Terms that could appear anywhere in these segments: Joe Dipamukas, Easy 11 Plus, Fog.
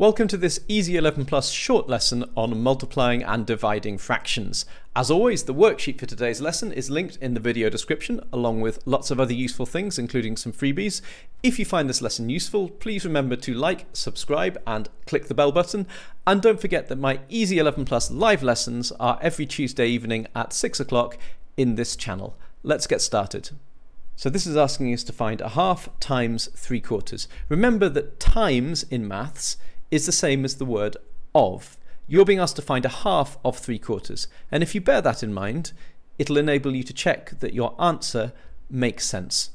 Welcome to this Easy 11 Plus short lesson on multiplying and dividing fractions. As always, the worksheet for today's lesson is linked in the video description, along with lots of other useful things, including some freebies. If you find this lesson useful, please remember to like, subscribe, and click the bell button. And don't forget that my Easy 11 Plus live lessons are every Tuesday evening at 6 o'clock in this channel. Let's get started. So this is asking us to find a half times 3/4. Remember that times in maths is the same as the word of. You're being asked to find a half of 3/4, and if you bear that in mind, it'll enable you to check that your answer makes sense.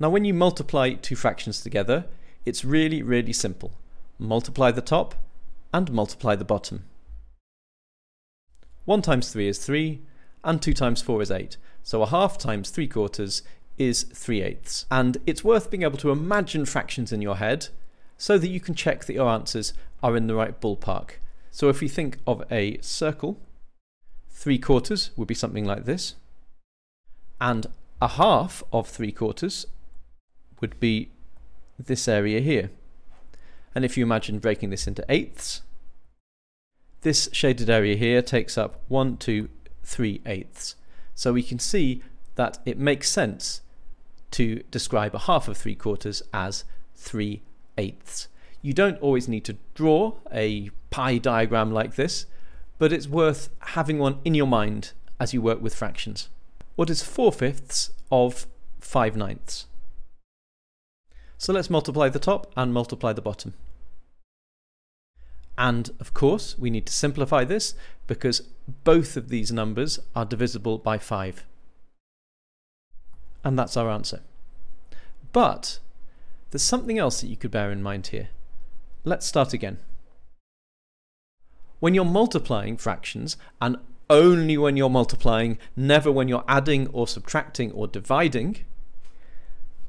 Now, when you multiply two fractions together, it's really simple. Multiply the top and multiply the bottom. 1 times 3 is 3, and 2 times 4 is 8. So a half times 3/4 is 3/8. And it's worth being able to imagine fractions in your head so that you can check that your answers are in the right ballpark. So if we think of a circle, 3/4 would be something like this, and a half of 3/4 would be this area here. And if you imagine breaking this into eighths, this shaded area here takes up 1, 2, 3/8. So we can see that it makes sense to describe a half of 3/4 as 3/8. You don't always need to draw a pie diagram like this, but it's worth having one in your mind as you work with fractions. What is 4/5 of 5/9? So let's multiply the top and multiply the bottom. And of course, we need to simplify this because both of these numbers are divisible by 5. And that's our answer. But there's something else that you could bear in mind here. Let's start again. When you're multiplying fractions, and only when you're multiplying, never when you're adding or subtracting or dividing,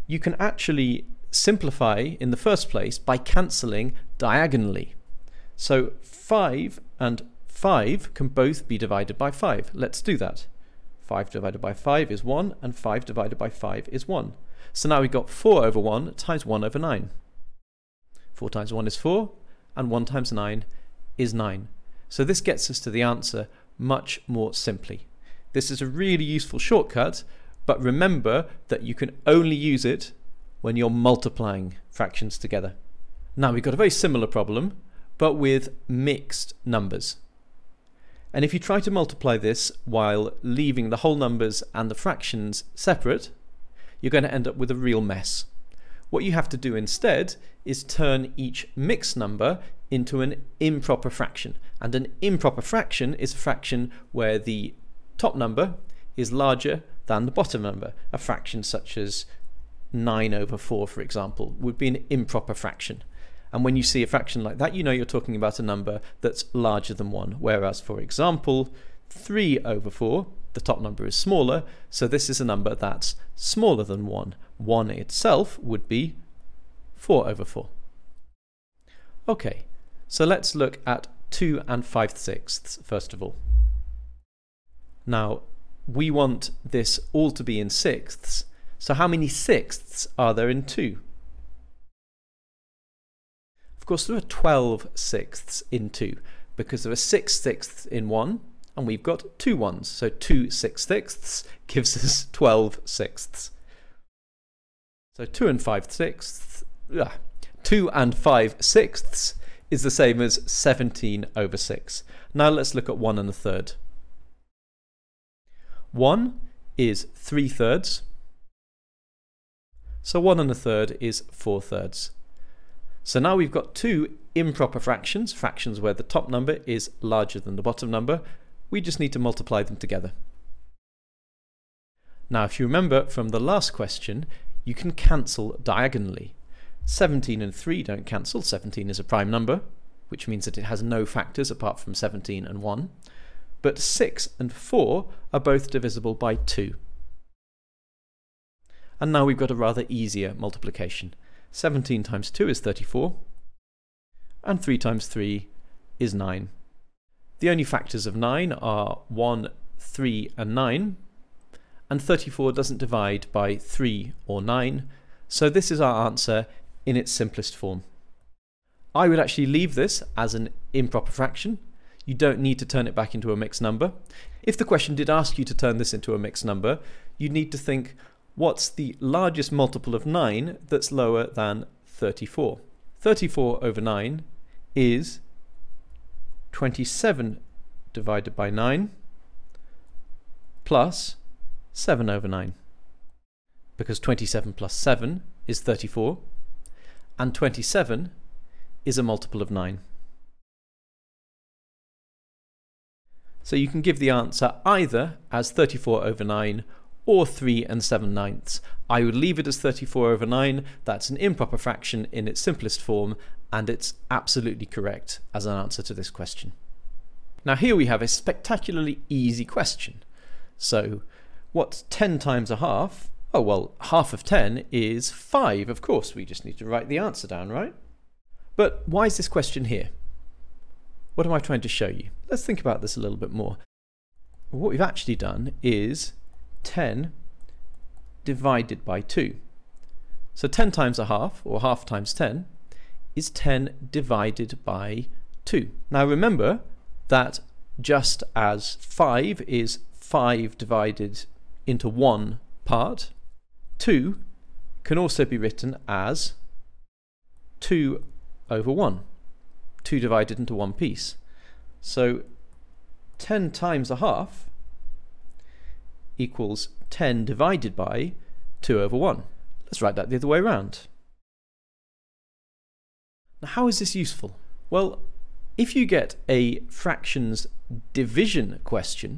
you can actually simplify in the first place by cancelling diagonally. So 5 and 5 can both be divided by 5. Let's do that. 5 divided by 5 is 1, and 5 divided by 5 is 1. So now we've got 4 over 1 times 1 over 9. 4 times 1 is 4, and 1 times 9 is 9. So this gets us to the answer much more simply. This is a really useful shortcut, but remember that you can only use it when you're multiplying fractions together. Now we've got a very similar problem, but with mixed numbers. And if you try to multiply this while leaving the whole numbers and the fractions separate, you're going to end up with a real mess. What you have to do instead is turn each mixed number into an improper fraction. And an improper fraction is a fraction where the top number is larger than the bottom number. A fraction such as 9 over 4, for example, would be an improper fraction. And when you see a fraction like that, you know you're talking about a number that's larger than 1. Whereas, for example, 3 over 4, the top number is smaller, so this is a number that's smaller than 1. 1 itself would be 4 over 4. Okay, so let's look at 2 5/6, first of all. Now, we want this all to be in sixths, so how many sixths are there in 2? Of course, there are 12 sixths in 2, because there are 6 sixths in 1, and we've got 2 1s, so 2 6/6 gives us 12 sixths. So 2 5/6 is the same as 17 over 6. Now let's look at 1 1/3. 1 is 3/3, so 1 1/3 is 4/3. So now we've got two improper fractions, fractions where the top number is larger than the bottom number. We just need to multiply them together. Now, if you remember from the last question, you can cancel diagonally. 17 and 3 don't cancel. 17 is a prime number, which means that it has no factors apart from 17 and 1. But 6 and 4 are both divisible by 2. And now we've got a rather easier multiplication. 17 times 2 is 34, and 3 times 3 is 9. The only factors of 9 are 1, 3 and 9, and 34 doesn't divide by 3 or 9, so this is our answer in its simplest form. I would actually leave this as an improper fraction. You don't need to turn it back into a mixed number. If the question did ask you to turn this into a mixed number, you need to think, what's the largest multiple of 9 that's lower than 34? 34 over 9 is 27 divided by 9 plus 7 over 9. Because 27 plus 7 is 34, and 27 is a multiple of 9. So you can give the answer either as 34 over 9 or 3 7/9. I would leave it as 34 over 9. That's an improper fraction in its simplest form, and it's absolutely correct as an answer to this question. Now here we have a spectacularly easy question. So what's 10 times a half? Oh, well, half of 10 is 5, of course. We just need to write the answer down, right? But why is this question here? What am I trying to show you? Let's think about this a little bit more. What we've actually done is 10 divided by 2. So 10 times a half, or half times 10, is 10 divided by 2. Now remember that just as 5 is 5 divided into one part, 2 can also be written as 2 over 1, 2 divided into one piece. So 10 times a half equals 10 divided by 2 over 1. Let's write that the other way around. Now, how is this useful? Well, if you get a fractions division question,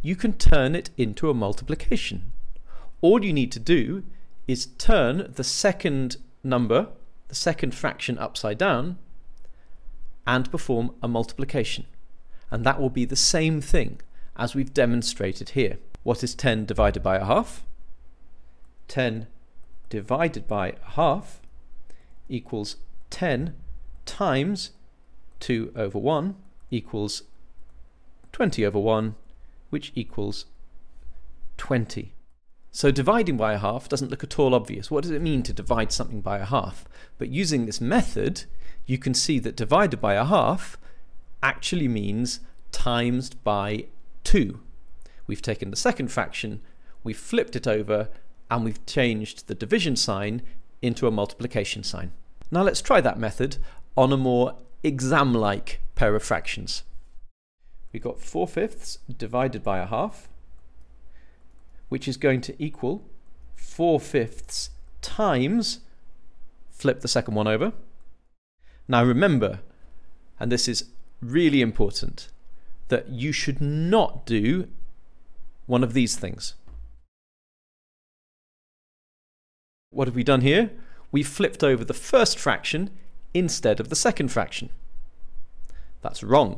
you can turn it into a multiplication. All you need to do is turn the second number, the second fraction, upside down and perform a multiplication. And that will be the same thing as we've demonstrated here. What is 10 divided by a half? 10 divided by a half equals 10 times 2 over 1 equals 20 over 1, which equals 20. So dividing by a half doesn't look at all obvious. What does it mean to divide something by a half? But using this method, you can see that divided by a half actually means times by 2. We've taken the second fraction, we've flipped it over, and we've changed the division sign into a multiplication sign. Now let's try that method on a more exam-like pair of fractions. We've got 4/5 divided by a half, which is going to equal 4/5 times, flip the second one over. Now remember, and this is really important, that you should not do one of these things. What have we done here? We flipped over the first fraction instead of the second fraction. That's wrong.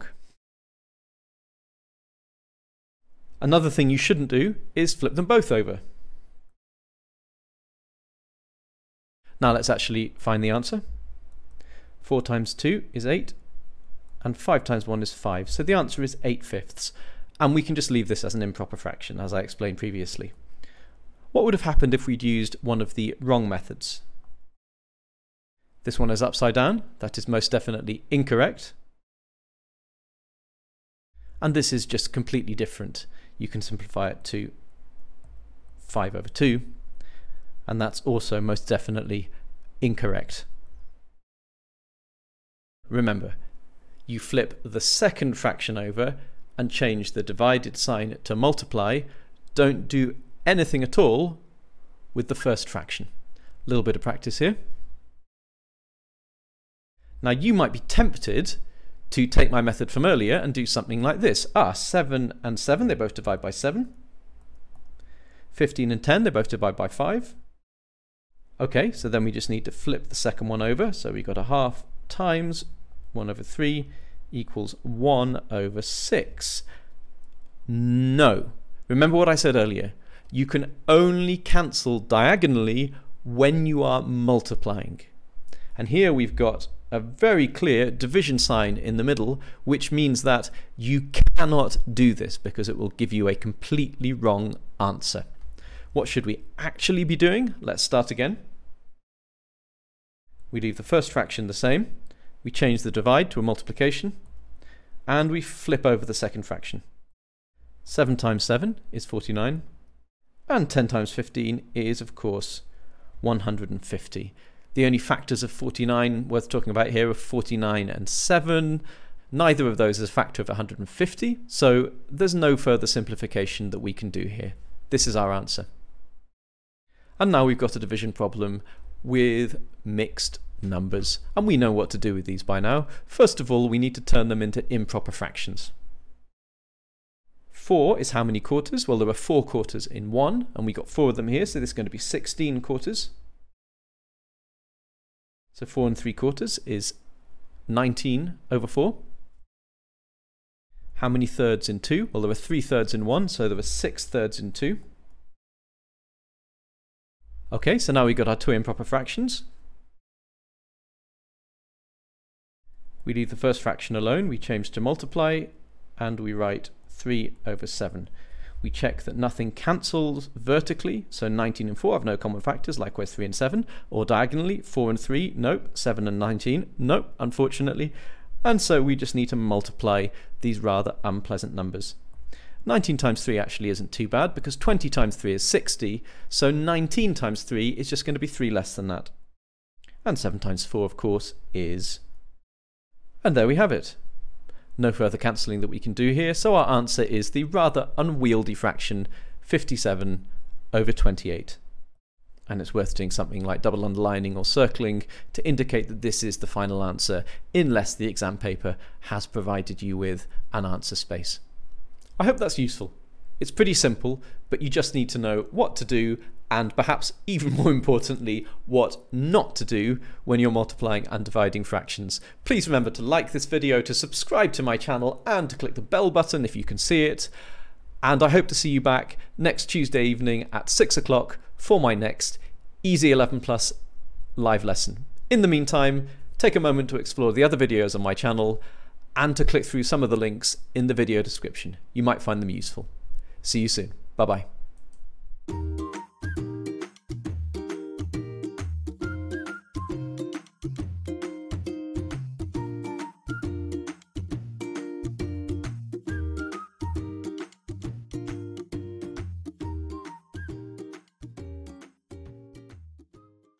Another thing you shouldn't do is flip them both over. Now let's actually find the answer. 4 times 2 is 8, and 5 times 1 is 5. So the answer is 8/5. And we can just leave this as an improper fraction, as I explained previously. What would have happened if we'd used one of the wrong methods? This one is upside down. That is most definitely incorrect. And this is just completely different. You can simplify it to 5 over 2, and that's also most definitely incorrect. Remember, you flip the second fraction over and change the divided sign to multiply. Don't do anything at all with the first fraction. A little bit of practice here. Now you might be tempted to take my method from earlier and do something like this. 7 and 7, they both divide by 7. 15 and 10, they both divide by 5. Okay, so then we just need to flip the second one over. So we got a half times 1 over 3 equals 1 over 6. No. Remember what I said earlier. You can only cancel diagonally when you are multiplying. And here we've got a very clear division sign in the middle, which means that you cannot do this because it will give you a completely wrong answer. What should we actually be doing? Let's start again. We leave the first fraction the same. we change the divide to a multiplication, and we flip over the second fraction. 7 times 7 is 49, and 10 times 15 is, of course, 150. The only factors of 49 worth talking about here are 49 and 7. Neither of those is a factor of 150, so there's no further simplification that we can do here. This is our answer. And now we've got a division problem with mixed numbers, and we know what to do with these by now. First of all, we need to turn them into improper fractions. 4 is how many quarters? Well, there are 4 quarters in 1, and we got 4 of them here, so this is going to be 16 quarters. So 4 3/4 is 19/4. How many thirds in 2? Well, there were 3 thirds in 1, so there were 6 thirds in 2. Okay, so now we've got our 2 improper fractions. We leave the first fraction alone, we change to multiply, and we write 3/7. We check that nothing cancels vertically, so 19 and 4 have no common factors, likewise 3 and 7, or diagonally, 4 and 3, nope, 7 and 19, nope, unfortunately, and so we just need to multiply these rather unpleasant numbers. 19 times 3 actually isn't too bad, because 20 times 3 is 60, so 19 times 3 is just going to be 3 less than that. And 7 times 4, of course, is... And there we have it. No further cancelling that we can do here, so our answer is the rather unwieldy fraction 57/28. And it's worth doing something like double underlining or circling to indicate that this is the final answer, unless the exam paper has provided you with an answer space. I hope that's useful. It's pretty simple, but you just need to know what to do and perhaps even more importantly, what not to do when you're multiplying and dividing fractions. Please remember to like this video, to subscribe to my channel, and to click the bell button if you can see it. And I hope to see you back next Tuesday evening at 6 o'clock for my next Easy 11 Plus live lesson. In the meantime, take a moment to explore the other videos on my channel and to click through some of the links in the video description. You might find them useful. See you soon. Bye-bye.